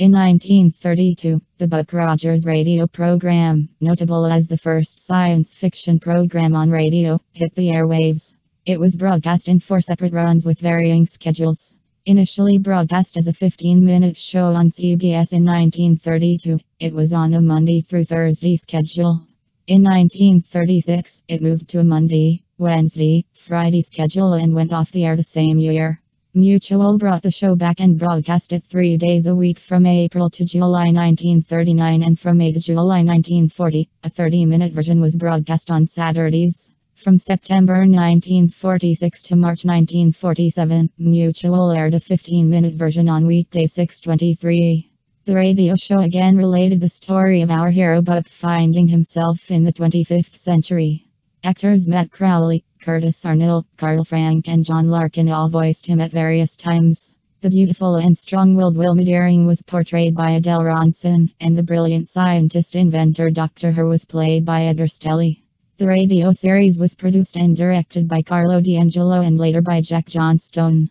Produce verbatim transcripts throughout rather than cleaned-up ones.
In nineteen thirty-two, the Buck Rogers radio program, notable as the first science fiction program on radio, hit the airwaves. It was broadcast in four separate runs with varying schedules. Initially broadcast as a fifteen-minute show on C B S in nineteen thirty-two, it was on a Monday through Thursday schedule. In nineteen thirty-six, it moved to a Monday, Wednesday, Friday schedule and went off the air the same year. Mutual brought the show back and broadcast it three days a week from April to July nineteen thirty-nine and from May to July nineteen forty. A thirty-minute version was broadcast on Saturdays. From September nineteen forty-six to March nineteen forty-seven, Mutual aired a fifteen-minute version on weekday six twenty-three. The radio show again related the story of our hero Buck finding himself in the twenty-fifth century. Actors Matt Crowley, Curtis Arnall, Carl Frank and John Larkin all voiced him at various times. The beautiful and strong-willed Wilma Deering was portrayed by Adele Ronson, and the brilliant scientist-inventor Doctor Huer was played by Edgar Stehli. The radio series was produced and directed by Carlo D'Angelo and later by Jack Johnstone.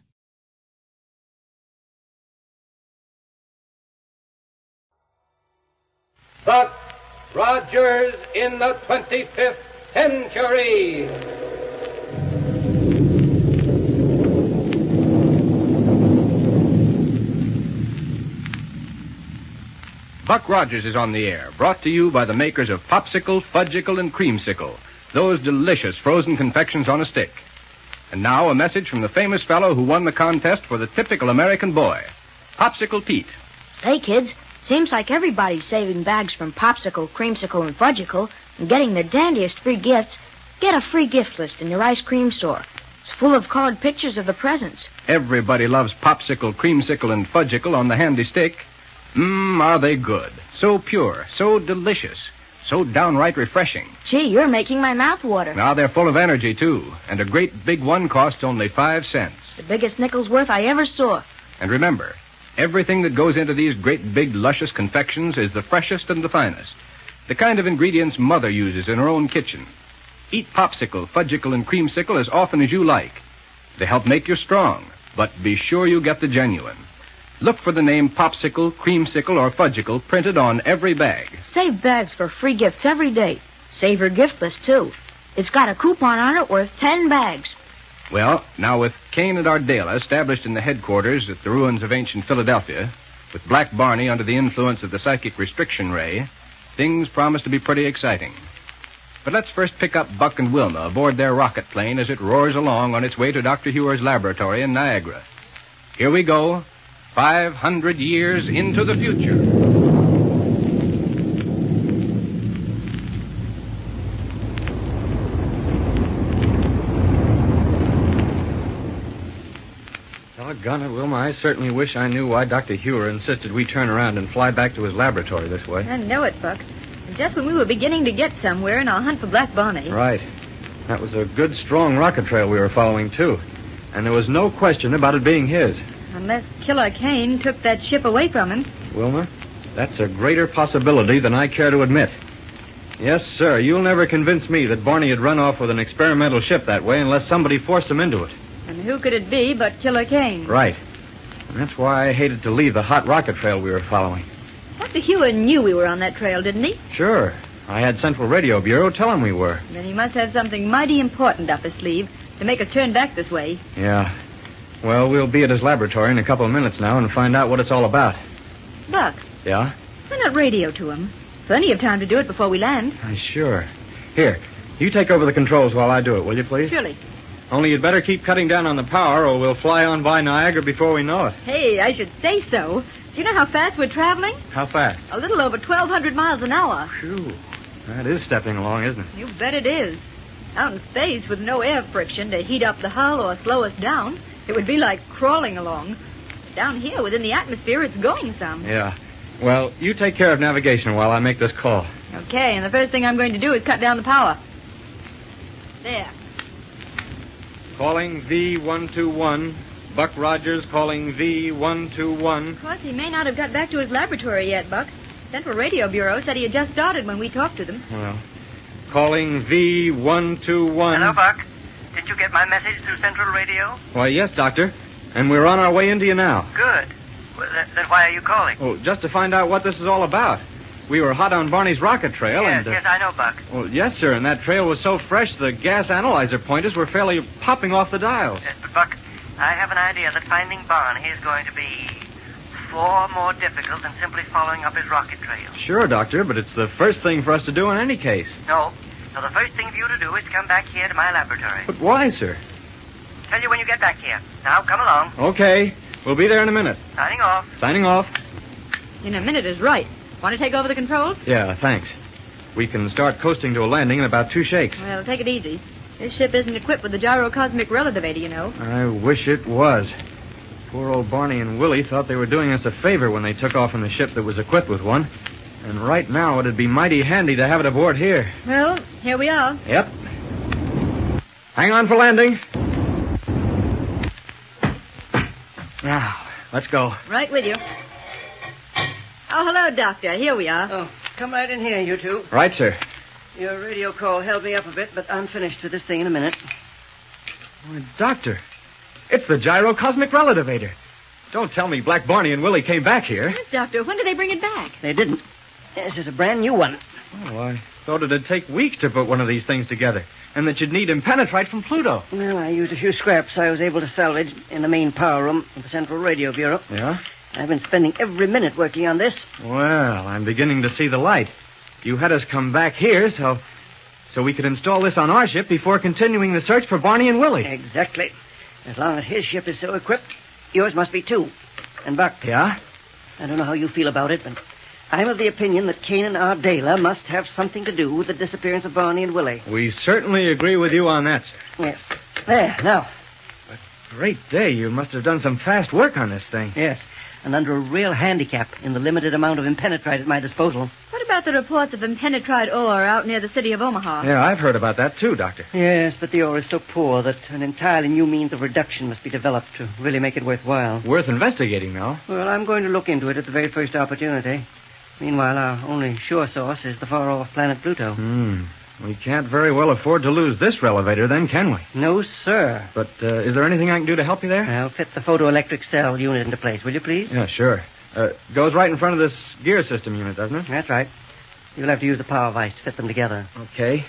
Buck Rogers in the twenty-fifth century. Buck Rogers is on the air, brought to you by the makers of Popsicle, Fudgicle, and Creamsicle, those delicious frozen confections on a stick. And now a message from the famous fellow who won the contest for the typical American boy, Popsicle Pete. Say, kids, seems like everybody's saving bags from Popsicle, Creamsicle, and Fudgicle and getting the dandiest free gifts. Get a free gift list in your ice cream store. It's full of colored pictures of the presents. Everybody loves Popsicle, Creamsicle, and Fudgicle on the handy stick. Mmm, are they good. So pure, so delicious, so downright refreshing. Gee, you're making my mouth water. Now they're full of energy, too. And a great big one costs only five cents. The biggest nickel's worth I ever saw. And remember, everything that goes into these great big luscious confections is the freshest and the finest. The kind of ingredients Mother uses in her own kitchen. Eat Popsicle, Fudgicle, and Creamsicle as often as you like. They help make you strong, but be sure you get the genuine. Look for the name Popsicle, Creamsicle, or Fudgicle printed on every bag. Save bags for free gifts every day. Save your gift list, too. It's got a coupon on it worth ten bags. Well, now with Kane and Ardala established in the headquarters at the ruins of ancient Philadelphia, with Black Barney under the influence of the psychic restriction ray, things promise to be pretty exciting. But let's first pick up Buck and Wilma aboard their rocket plane as it roars along on its way to Doctor Huer's laboratory in Niagara. Here we go. Five hundred years into the future. Doggone it, Wilma, I certainly wish I knew why Doctor Huer insisted we turn around and fly back to his laboratory this way. I know it, Buck. And just when we were beginning to get somewhere in our hunt for Black Bonnie. Right. That was a good, strong rocket trail we were following, too. And there was no question about it being his. Unless Killer Kane took that ship away from him. Wilma, that's a greater possibility than I care to admit. Yes, sir, you'll never convince me that Barney had run off with an experimental ship that way unless somebody forced him into it. And who could it be but Killer Kane? Right. And that's why I hated to leave the hot rocket trail we were following. Doctor Huer knew we were on that trail, didn't he? Sure. I had Central Radio Bureau tell him we were. Then he must have something mighty important up his sleeve to make us turn back this way. Yeah. Well, we'll be at his laboratory in a couple of minutes now and find out what it's all about. Buck. Yeah? Why not radio to him? Plenty of time to do it before we land. Uh, sure. Here, you take over the controls while I do it, will you, please? Surely. Only you'd better keep cutting down on the power or we'll fly on by Niagara before we know it. Hey, I should say so. Do you know how fast we're traveling? How fast? A little over twelve hundred miles an hour. Phew. That is stepping along, isn't it? You bet it is. Out in space with no air friction to heat up the hull or slow us down. It would be like crawling along. Down here, within the atmosphere, it's going some. Yeah. Well, you take care of navigation while I make this call. Okay, and the first thing I'm going to do is cut down the power. There. Calling V one two one. Buck Rogers calling V one two one. Of course, he may not have got back to his laboratory yet, Buck. Central Radio Bureau said he had just started when we talked to them. Well, calling V one two one. Hello, Buck. Did you get my message through Central Radio? Why, yes, Doctor. And we're on our way into you now. Good. Well, then, then why are you calling? Oh, just to find out what this is all about. We were hot on Barney's rocket trail, yes, and... Uh, yes, I know, Buck. Well, yes, sir, and that trail was so fresh, the gas analyzer pointers were fairly popping off the dials. Yes, but, Buck, I have an idea that finding Barney is going to be far more difficult than simply following up his rocket trail. Sure, Doctor, but it's the first thing for us to do in any case. No. No, the first thing for you to do is come back here to my laboratory. But why, sir? Tell you when you get back here. Now, come along. Okay. We'll be there in a minute. Signing off. Signing off. In a minute is right. Want to take over the controls? Yeah, thanks. We can start coasting to a landing in about two shakes. Well, take it easy. This ship isn't equipped with the gyrocosmic relativator, you know. I wish it was. Poor old Barney and Willie thought they were doing us a favor when they took off in the ship that was equipped with one. And right now, it'd be mighty handy to have it aboard here. Well, here we are. Yep. Hang on for landing. Now, let's go. Right with you. Oh, hello, Doctor. Here we are. Oh, come right in here, you two. Right, sir. Your radio call held me up a bit, but I'm finished with this thing in a minute. Oh, Doctor, it's the gyrocosmic relativator. Don't tell me Black Barney and Willie came back here. Yes, Doctor. When did they bring it back? They didn't. This is a brand new one. Oh, I thought it'd take weeks to put one of these things together, and that you'd need impenetrite from Pluto. Well, I used a few scraps I was able to salvage in the main power room of the Central Radio Bureau. Yeah? I've been spending every minute working on this. Well, I'm beginning to see the light. You had us come back here so, so we could install this on our ship before continuing the search for Barney and Willie. Exactly. As long as his ship is so equipped, yours must be too. And, Buck... Yeah? I don't know how you feel about it, but I'm of the opinion that Kane and Ardala must have something to do with the disappearance of Barney and Willie. We certainly agree with you on that, sir. Yes. There, now. A great day. You must have done some fast work on this thing. Yes, and under a real handicap in the limited amount of impenetrite at my disposal. What about the reports of impenetrite ore out near the city of Omaha? Yeah, I've heard about that, too, Doctor. Yes, but the ore is so poor that an entirely new means of reduction must be developed to really make it worthwhile. Worth investigating, now. Well, I'm going to look into it at the very first opportunity. Meanwhile, our only sure source is the far-off planet Pluto. Hmm. We can't very well afford to lose this elevator, then, can we? No, sir. But uh, is there anything I can do to help you there? I'll fit the photoelectric cell unit into place, will you please? Yeah, sure. Uh, goes right in front of this gear system unit, doesn't it? That's right. You'll have to use the power vise to fit them together. Okay.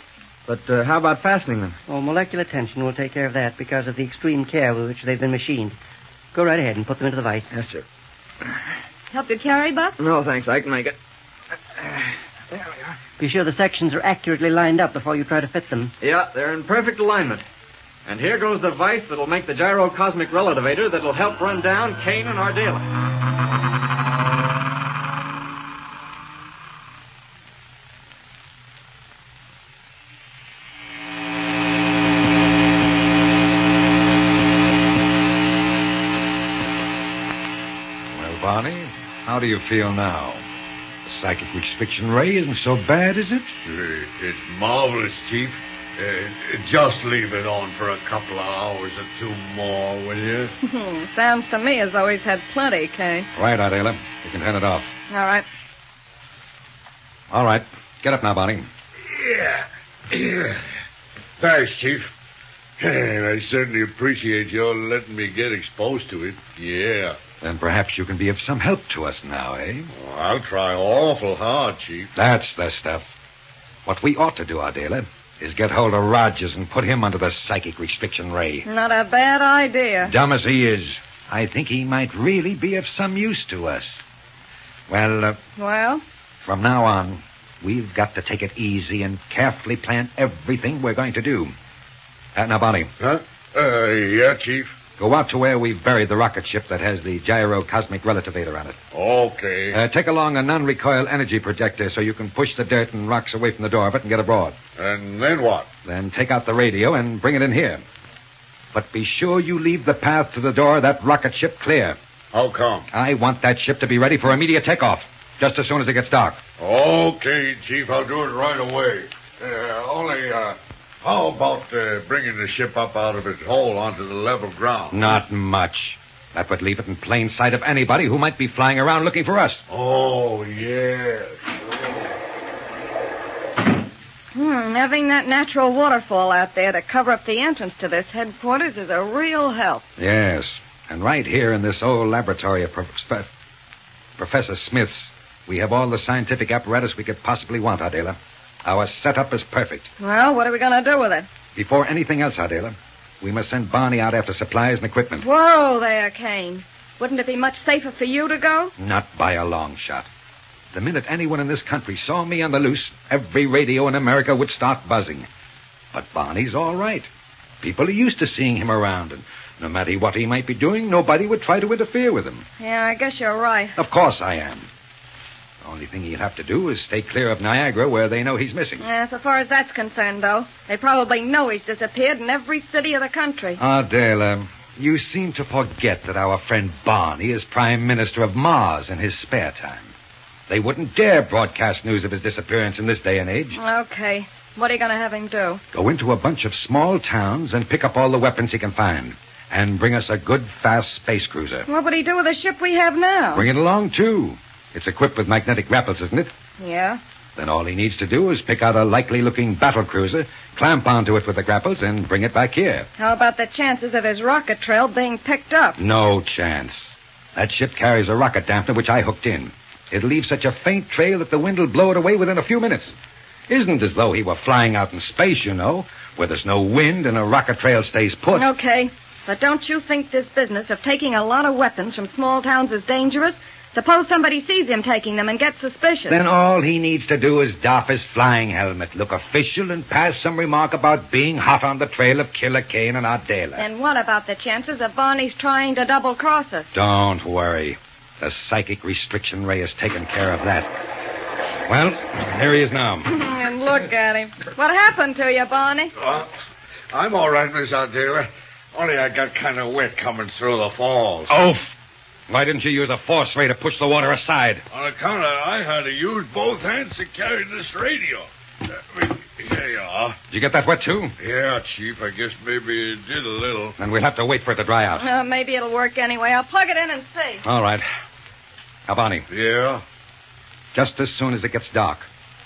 But uh, how about fastening them? Oh, molecular tension will take care of that because of the extreme care with which they've been machined. Go right ahead and put them into the vise. Yes, sir. Help you carry, Buck? No, thanks. I can make it. There we are. Be sure the sections are accurately lined up before you try to fit them. Yeah, they're in perfect alignment. And here goes the vise that'll make the gyrocosmic relativator that'll help run down Kane and Ardala. Well, Barney, how do you feel now? The psychic restriction ray isn't so bad, is it? It's marvelous, Chief. Uh, just leave it on for a couple of hours or two more, will you? Sounds to me as though he's had plenty, Kay. Right, Ardala. You can hand it off. All right. All right. Get up now, Barney. Yeah. Thanks, Chief. I certainly appreciate your letting me get exposed to it. Yeah. Then perhaps you can be of some help to us now, eh? Oh, I'll try awful hard, Chief. That's the stuff. What we ought to do, Ardala, is get hold of Rogers and put him under the psychic restriction ray. Not a bad idea. Dumb as he is, I think he might really be of some use to us. Well, uh, Well? From now on, we've got to take it easy and carefully plan everything we're going to do. Uh, now, Bonnie. Huh? Uh, yeah, Chief. Go out to where we've buried the rocket ship that has the gyrocosmic relativator on it. Okay. Uh, take along a non-recoil energy projector so you can push the dirt and rocks away from the door of it and get abroad. And then what? Then take out the radio and bring it in here. But be sure you leave the path to the door of that rocket ship clear. How come? I want that ship to be ready for immediate takeoff, just as soon as it gets dark. Okay, Chief, I'll do it right away. Uh, only, uh... How about uh, bringing the ship up out of its hole onto the level ground? Not much. That would leave it in plain sight of anybody who might be flying around looking for us. Oh, yes. Hmm, having that natural waterfall out there to cover up the entrance to this headquarters is a real help. Yes, and right here in this old laboratory of... Pers- Professor Smith's. We have all the scientific apparatus we could possibly want, Ardala. Our setup is perfect. Well, what are we going to do with it? Before anything else, Ardala, we must send Barney out after supplies and equipment. Whoa there, Kane. Wouldn't it be much safer for you to go? Not by a long shot. The minute anyone in this country saw me on the loose, every radio in America would start buzzing. But Barney's all right. People are used to seeing him around, and no matter what he might be doing, nobody would try to interfere with him. Yeah, I guess you're right. Of course I am. The only thing he'll have to do is stay clear of Niagara, where they know he's missing. Yeah, so far as that's concerned, though, they probably know he's disappeared in every city of the country. Ardala, you seem to forget that our friend Barney is Prime Minister of Mars in his spare time. They wouldn't dare broadcast news of his disappearance in this day and age. Okay. What are you going to have him do? Go into a bunch of small towns and pick up all the weapons he can find. And bring us a good, fast space cruiser. What would he do with the ship we have now? Bring it along, too. It's equipped with magnetic grapples, isn't it? Yeah. Then all he needs to do is pick out a likely-looking battle cruiser, clamp onto it with the grapples, and bring it back here. How about the chances of his rocket trail being picked up? No chance. That ship carries a rocket dampener, which I hooked in. It'll leave such a faint trail that the wind will blow it away within a few minutes. Isn't as though he were flying out in space, you know, where there's no wind and a rocket trail stays put. Okay, but don't you think this business of taking a lot of weapons from small towns is dangerous? Suppose somebody sees him taking them and gets suspicious. Then all he needs to do is doff his flying helmet, look official, and pass some remark about being hot on the trail of Killer Kane and Ardala. And what about the chances of Barney's trying to double-cross us? Don't worry. The psychic restriction ray has taken care of that. Well, here he is now. And look at him. What happened to you, Barney? Uh, I'm all right, Miss Ardala. Only I got kind of wet coming through the falls. Oh, why didn't you use a force ray to push the water aside? On account of I had to use both hands to carry this radio. Uh, here you are. Did you get that wet, too? Yeah, Chief. I guess maybe it did a little. Then we'll have to wait for it to dry out. Uh, maybe it'll work anyway. I'll plug it in and see. All right. Now, Bonnie. Yeah? Just as soon as it gets dark,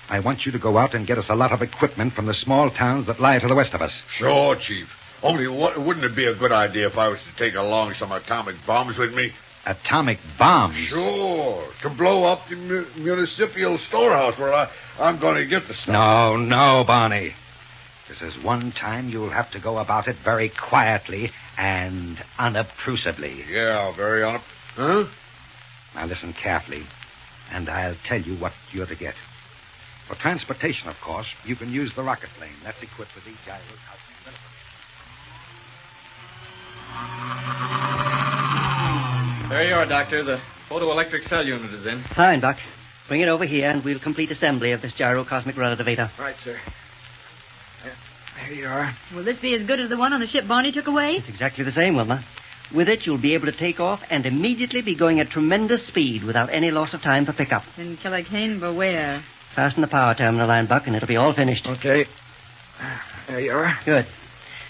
I want you to go out and get us a lot of equipment from the small towns that lie to the west of us. Sure, Chief. Only what, wouldn't it be a good idea if I was to take along some atomic bombs with me? Atomic bombs? Sure. To blow up the mu- municipal storehouse where I, I'm going to get the stuff. No, no, Barney. This is one time you'll have to go about it very quietly and unobtrusively. Yeah, very unob... Huh? Now listen carefully, and I'll tell you what you're to get. For transportation, of course, you can use the rocket plane. That's equipped with the gyrocosmic. There you are, Doctor. The photoelectric cell unit is in. Fine, Doc. Bring it over here, and we'll complete assembly of this gyrocosmic relativator. Right, sir. There you are. Will this be as good as the one on the ship Barney took away? It's exactly the same, Wilma. With it, you'll be able to take off and immediately be going at tremendous speed without any loss of time for pickup. Then Killer Kane, beware. Fasten the power terminal line, Buck, and it'll be all finished. Okay. There you are. Good.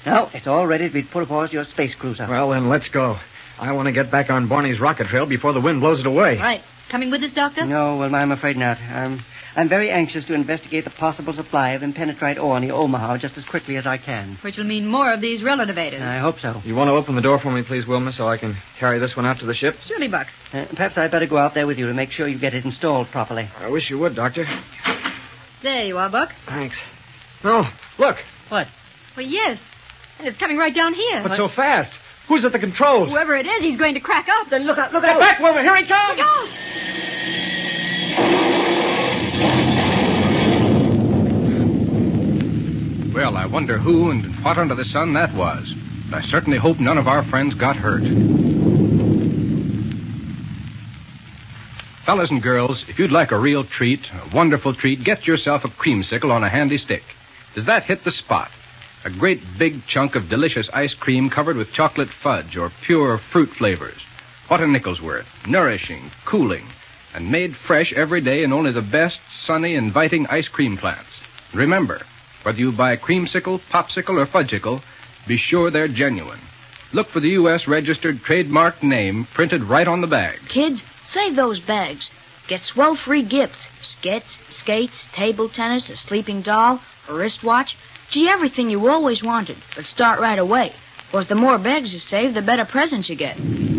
Now, it's all ready to be put aboard your space cruiser. Well, then, let's go. I want to get back on Barney's rocket trail before the wind blows it away. Right. Coming with us, Doctor? No, well, I'm afraid not. Um, I'm very anxious to investigate the possible supply of impenetrite ore near Omaha just as quickly as I can. Which will mean more of these relativators. I hope so. You want to open the door for me, please, Wilma, so I can carry this one out to the ship? Surely, Buck. Uh, perhaps I'd better go out there with you to make sure you get it installed properly. I wish you would, Doctor. There you are, Buck. Thanks. No, look. What? Well, yes. And it's coming right down here. But what? So fast. Who's at the controls? Whoever it is, he's going to crack up. Then look out, look out. Get back, Wilma. Here he comes. Look out. Well, I wonder who and what under the sun that was. But I certainly hope none of our friends got hurt. Fellas and girls, if you'd like a real treat, a wonderful treat, get yourself a creamsicle on a handy stick. Does that hit the spot? A great big chunk of delicious ice cream covered with chocolate fudge or pure fruit flavors. What a nickel's worth. Nourishing, cooling, and made fresh every day in only the best, sunny, inviting ice cream plants. Remember, whether you buy creamsicle, popsicle, or fudgicle, be sure they're genuine. Look for the U S registered trademarked name printed right on the bag. Kids, save those bags. Get swell-free gifts. Skates, skates, table tennis, a sleeping doll, a wristwatch. Gee, everything you always wanted. But start right away. 'Cause the more bags you save, the better presents you get.